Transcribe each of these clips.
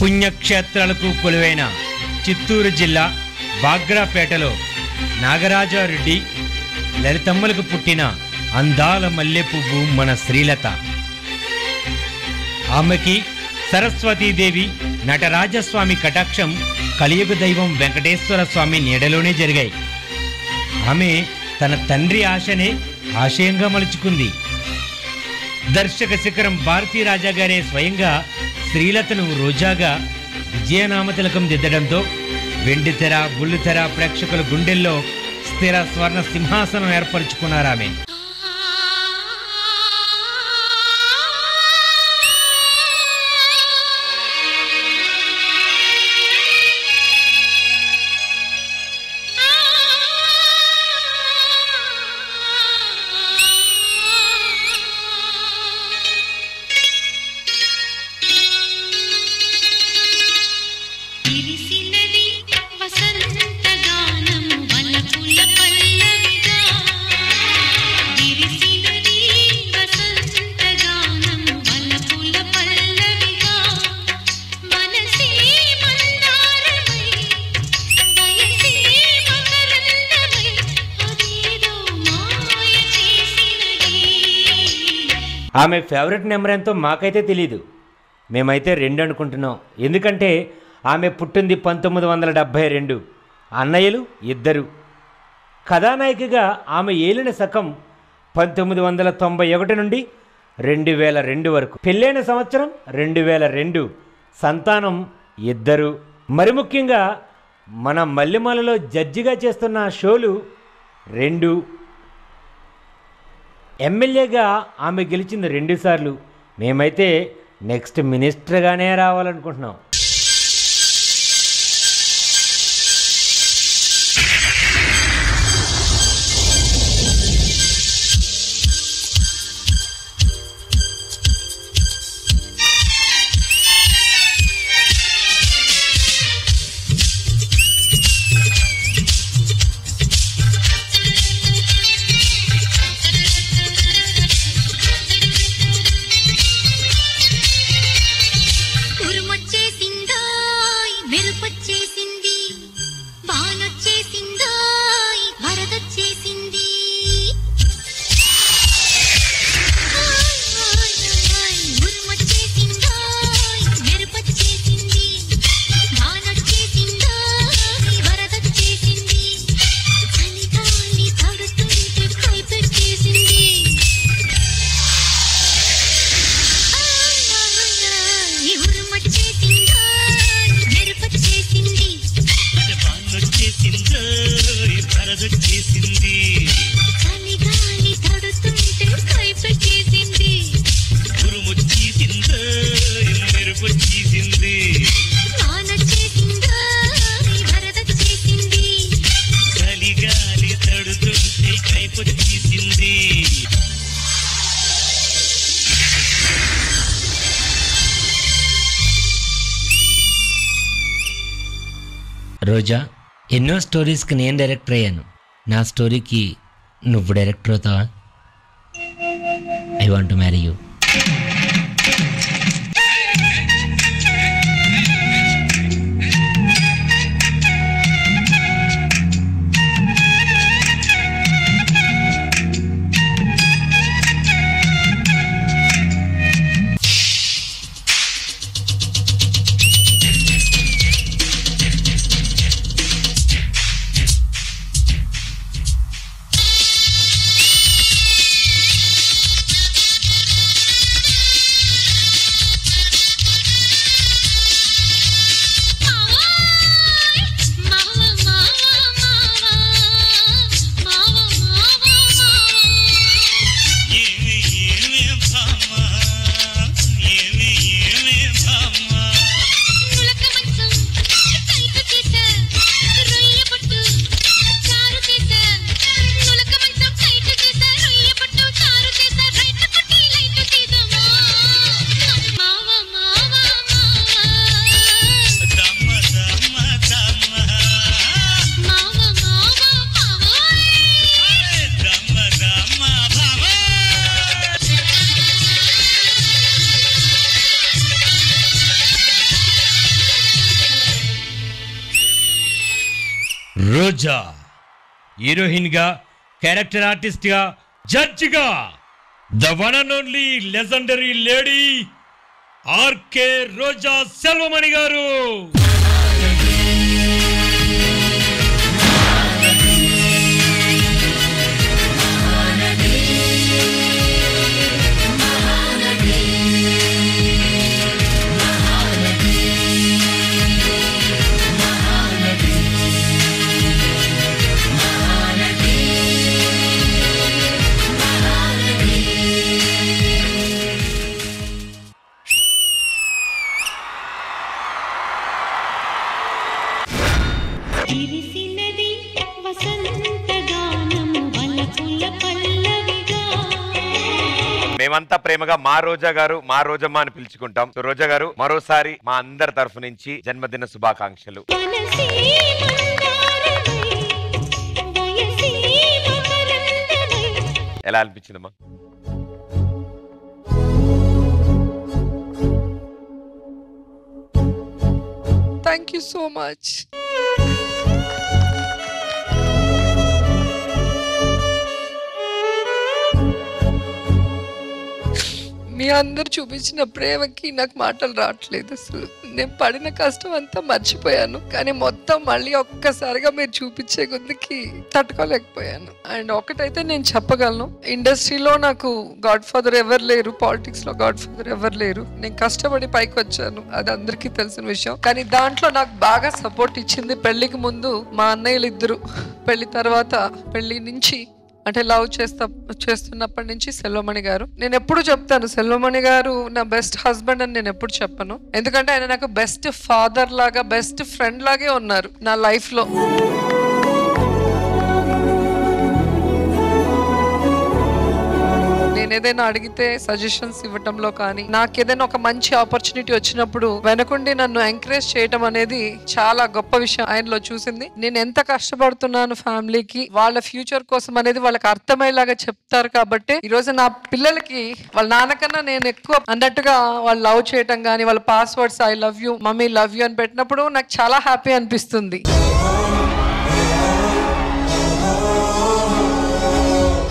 పుణ్యక్షేత్రాలకు కొలువైన చిత్తూరు జిల్లా బాగ్రాపేటలో నాగరాజారెడ్డి లలితమ్మలకు పుట్టిన అందాల మల్లె పువ్వు మన శ్రీలత. ఆమెకి సరస్వతీదేవి నటరాజస్వామి కటాక్షం కలియుగ దైవం వెంకటేశ్వర స్వామి నీడలోనే జరిగాయి. ఆమె తన తండ్రి ఆశనే ఆశయంగా మలుచుకుంది. దర్శక శిఖరం భారతీ రాజా గారే స్వయంగా శ్రీలతను రోజాగా విజయనామ తిలకం దిద్దడంతో వెండితెర బుల్లితెర ప్రేక్షకుల గుండెల్లో స్థిర స్వర్ణ సింహాసనం ఏర్పరచుకున్నారామె. ఆమె ఫేవరెట్ నెంబర్ ఎంతో మాకైతే తెలీదు, మేమైతే 2 అనుకుంటున్నాం. ఎందుకంటే ఆమె పుట్టింది 1972, అన్నయ్యలు 2. కథానాయికగా ఆమె ఏలిన శకం 1991 నుండి 2002 వరకు. పెళ్ళైన సంవత్సరం 2002. సంతానం 2. మరి ముఖ్యంగా మన మల్లెమాలలో జడ్జిగా చేస్తున్న షోలు 2. ఎమ్మెల్యేగా ఆమె గెలిచింది 2 సార్లు. మేమైతే నెక్స్ట్ మినిస్టర్గానే రావాలనుకుంటున్నాం. రోజా, ఎన్నో స్టోరీస్కి నేను డైరెక్టర్ అయ్యాను. నా స్టోరీకి నువ్వు డైరెక్టర్ అవుతావా? I want to marry you. Heroine గా క్యారెక్టర్ ఆర్టిస్ట్ గా జడ్జ్ గా the one and only legendary lady RK Roja Selvamani గారు మేమంతా ప్రేమగా మా రోజా గారు మా రోజమ్మ అని పిలుచుకుంటాం. సో రోజా గారు మరోసారి మా అందరి తరఫు నుంచి జన్మదిన శుభాకాంక్షలు. ఎలా అనిపించిందమ్మా? Thank you so much. మీ అందరు చూపించిన ప్రేమకి నాకు మాటలు రావట్లేదు. అసలు నేను పడిన కష్టం అంతా మర్చిపోయాను, కానీ మొత్తం మళ్ళీ ఒక్కసారిగా మీరు చూపించే కొద్దికి తట్టుకోలేకపోయాను. అండ్ ఒకటైతే నేను చెప్పగలను, ఇండస్ట్రీలో నాకు గాడ్ ఫాదర్ ఎవరు లేరు, పాలిటిక్స్లో గాడ్ ఫాదర్ ఎవరు లేరు. నేను కష్టపడి పైకి వచ్చాను, అది అందరికీ తెలిసిన విషయం. కానీ దాంట్లో నాకు బాగా సపోర్ట్ ఇచ్చింది పెళ్లికి ముందు మా అన్నయ్యలు ఇద్దరు, పెళ్లి తర్వాత, పెళ్లి నుంచి అంటే లవ్ చేస్తున్నప్పటి నుంచి సెల్వమణి గారు. నేను ఎప్పుడు చెప్తాను సెల్వమణి గారు నా బెస్ట్ హస్బెండ్ అని నేను ఎప్పుడు చెప్పను, ఎందుకంటే ఆయన నాకు బెస్ట్ ఫాదర్ లాగా బెస్ట్ ఫ్రెండ్ లాగే ఉన్నారు నా లైఫ్లో. నేనేదైనా అడిగితే సజెషన్స్ ఇవ్వటంలో కానీ, నాకేదైనా ఒక మంచి ఆపర్చునిటీ వచ్చినప్పుడు వెనకుండి నన్ను ఎంకరేజ్ చేయటం అనేది చాలా గొప్ప విషయం ఆయనలో చూసింది. నేను ఎంత కష్టపడుతున్నాను ఫ్యామిలీకి, వాళ్ళ ఫ్యూచర్ కోసం అనేది వాళ్ళకి అర్థమయ్యేలాగా చెప్తారు కాబట్టి ఈ రోజు నా పిల్లలకి వాళ్ళ నాన్నకన్నా నేను ఎక్కువ అన్నట్టుగా వాళ్ళు లవ్ చేయటం కానీ, వాళ్ళ passwords I love you, mummy love you అని పెట్టినప్పుడు నాకు చాలా హ్యాపీ అనిపిస్తుంది.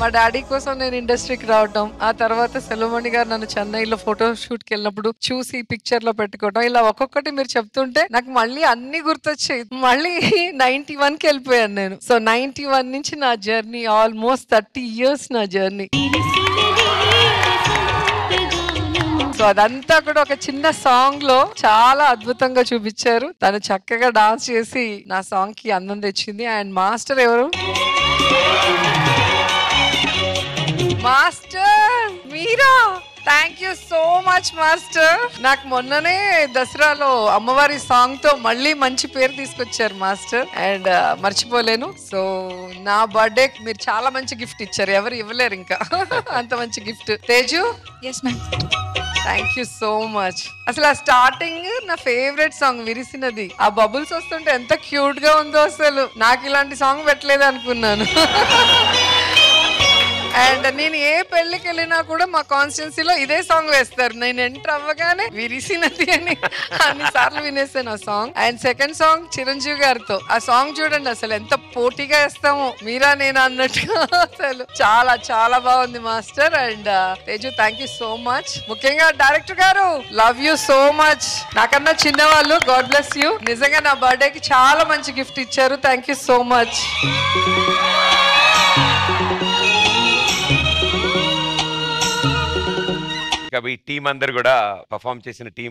మా డాడీ కోసం నేను ఇండస్ట్రీకి రావటం, ఆ తర్వాత సెల్వమణి గారు నన్ను చెన్నైలో ఫోటో షూట్ కి వెళ్ళినప్పుడు చూసి పిక్చర్ లో పెట్టుకోవటం, ఇలా ఒక్కొక్కటి మీరు చెప్తుంటే నాకు మళ్ళీ అన్ని గుర్తొచ్చాయి. మళ్ళీ 91 కి వెళ్ళిపోయాను నేను. సో 91 నుంచి నా జర్నీ, ఆల్మోస్ట్ 30 years నా జర్నీ. సో అదంతా కూడా ఒక చిన్న సాంగ్ లో చాలా అద్భుతంగా చూపించారు. తను చక్కగా డాన్స్ చేసి నా సాంగ్ కి అందం తెచ్చింది. అండ్ మాస్టర్ ఎవరు, మాస్టర్ మీరా, thank you so much master. నాకు మొన్ననే దసరాలో అమ్మవారి సాంగ్ తో మళ్ళీ మంచి పేరు తీసుకొచ్చారు మాస్టర్, అండ్ మర్చిపోలేను. సో నా బర్త్డే మీరు చాలా మంచి గిఫ్ట్ ఇచ్చారు, ఎవరు ఇవ్వలేరు ఇంకా అంత మంచి gift. Teju, yes ma'am, thank you so much. అసలు ఆ స్టార్టింగ్ నా ఫేవరెట్ సాంగ్ విరిసినది, ఆ బబుల్స్ వస్తుంటే ఎంత క్యూట్ గా ఉందో, అసలు నాకు ఇలాంటి సాంగ్ పెట్టలేదు అనుకున్నాను. అండ్ నేను ఏ పెళ్లికి వెళ్ళినా కూడా మా కాన్స్టిట్యున్సీలో ఇదే సాంగ్ వేస్తారు, నేను ఎంటర్ అవ్వగానే విరిసినది అని అన్ని సార్లు వినేసాను ఆ song. And second song Chiranjeevi గారితో, ఆ సాంగ్ చూడండి అసలు ఎంత పోటీగా వేస్తాము మీరా నేను అన్నట్టుగా, అసలు చాలా చాలా బాగుంది master. And Teju thank you so much, ముఖ్యంగా డైరెక్టర్ గారు లవ్ యూ సో మచ్. నాకన్నా చిన్నవాళ్ళు, గాడ్ బ్లెస్ యూ. నిజంగా నా బర్త్డే కి చాలా మంచి గిఫ్ట్ ఇచ్చారు, థ్యాంక్ యూ సో మచ్. ఈ టీం అందరు కూడా పర్ఫామ్ చేసిన టీం,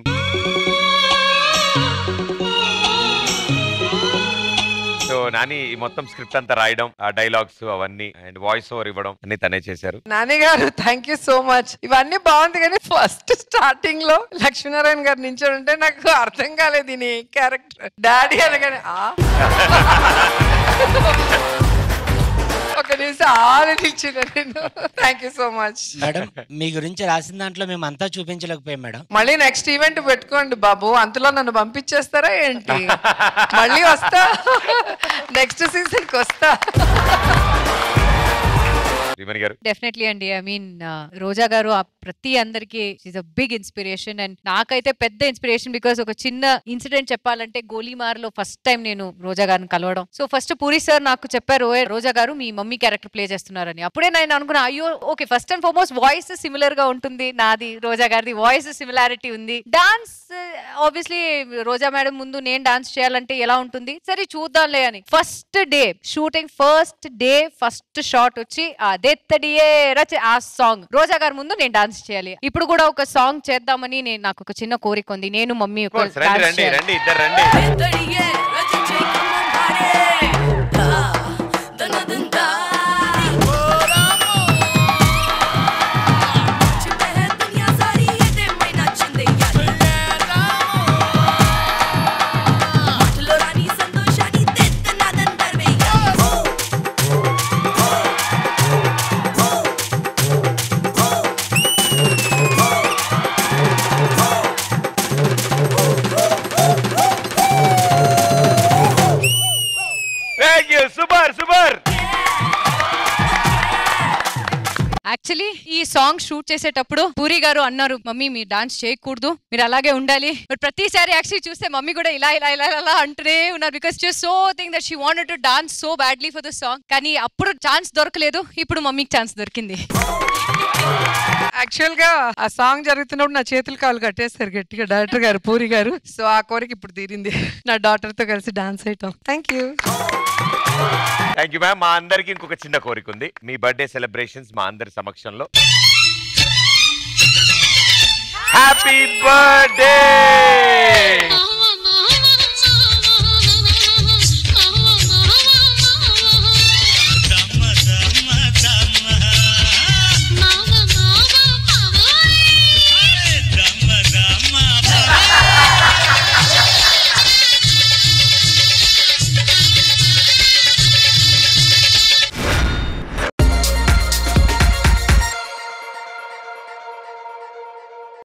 సో నాని మొత్తం స్క్రిప్ట్ అంతా రాయడం, ఆ డైలాగ్స్ అవన్నీ అండ్ వాయిస్ ఓవర్ ఇవ్వడం అన్ని తనే చేశారు. నాని గారు థ్యాంక్ యూ సో మచ్. ఇవన్నీ బాగుంది కానీ ఫస్ట్ స్టార్టింగ్ లో లక్ష్మీనారాయణ గారు నించోడు అంటే నాకు అర్థం కాలేదు ఈ క్యారెక్టర్, డాడీ అనగానే మీ గురించి రాసిన దాంట్లో మేము అంతా చూపించలేకపోయాం మేడం. మళ్ళీ నెక్స్ట్ ఈవెంట్ పెట్టుకోండి బాబు, అంతలో నన్ను పంపించేస్తారా ఏంటి, మళ్ళీ వస్తా నెక్స్ట్ సీజన్ కి వస్తా. డెఫినెట్లీ అండి, ఐ మీన్ రోజా గారు ఆ ప్రతి అందరికి she's a big inspiration. And నాకైతే పెద్ద ఇన్స్పిరేషన్ బికాస్ ఒక చిన్న ఇన్సిడెంట్ చెప్పాలంటే గోలీమార్లో ఫస్ట్ టైం నేను రోజా గారిని కలవడం. సో ఫస్ట్ పూరి సార్ నాకు చెప్పారు, రోజా గారు మీ మమ్మీ క్యారెక్టర్ ప్లే చేస్తున్నారని. అప్పుడే నేను అనుకున్నా అయ్యో okay, first and foremost voice similar గా ఉంటుంది, నాది రోజా గారిది వాయిస్ సిమిలారిటీ ఉంది. డాన్స్ ఆబ్వియస్లీ రోజా మేడం ముందు నేను డాన్స్ చేయాలంటే ఎలా ఉంటుంది, సరే చూద్దాంలే అని first day shooting first day first shot వచ్చి అదెత్తడియే రచ ఆ సాంగ్ రోజా గారి ముందు నేను డాన్స్ చేయాలి. ఇప్పుడు కూడా ఒక సాంగ్ చేద్దామని నేను నాకు ఒక చిన్న కోరిక ఉంది, నేను మమ్మీ యాక్చువల్లీ ఈ సాంగ్ షూట్ చేసేటప్పుడు పూరి గారు అన్నారు, మమ్మీ మీరు డాన్స్ చేయకూడదు, మీరు అలాగే ఉండాలి. బట్ ప్రతిసారి యాక్చువల్లీ చూస్తే మమ్మీ కూడా ఇలా ఇలా ఇలా ఇలా అంటూనే ఉన్నారు because she was so thing that she wanted to dance so badly for the song. కానీ అప్పుడు ఛాన్స్ దొరకలేదు, ఇప్పుడు మమ్మీకి ఛాన్స్ దొరికింది. యాక్చువల్ గా ఆ సాంగ్ జరుగుతున్నప్పుడు నా చేతులు కాళ్ళు కట్టేస్తారు గట్టిగా డైరెక్టర్ గారు పూరి గారు. సో ఆ కోరిక ఇప్పుడు తీరింది, నా డాటర్ తో కలిసి డాన్స్ చేయటం. Thank you. Thank you ma'am. మా అందరికి ఇంకొక చిన్న కోరిక ఉంది, మీ బర్త్డే సెలబ్రేషన్స్ మా అందరి సమక్షంలో హ్యాపీ బర్త్డే.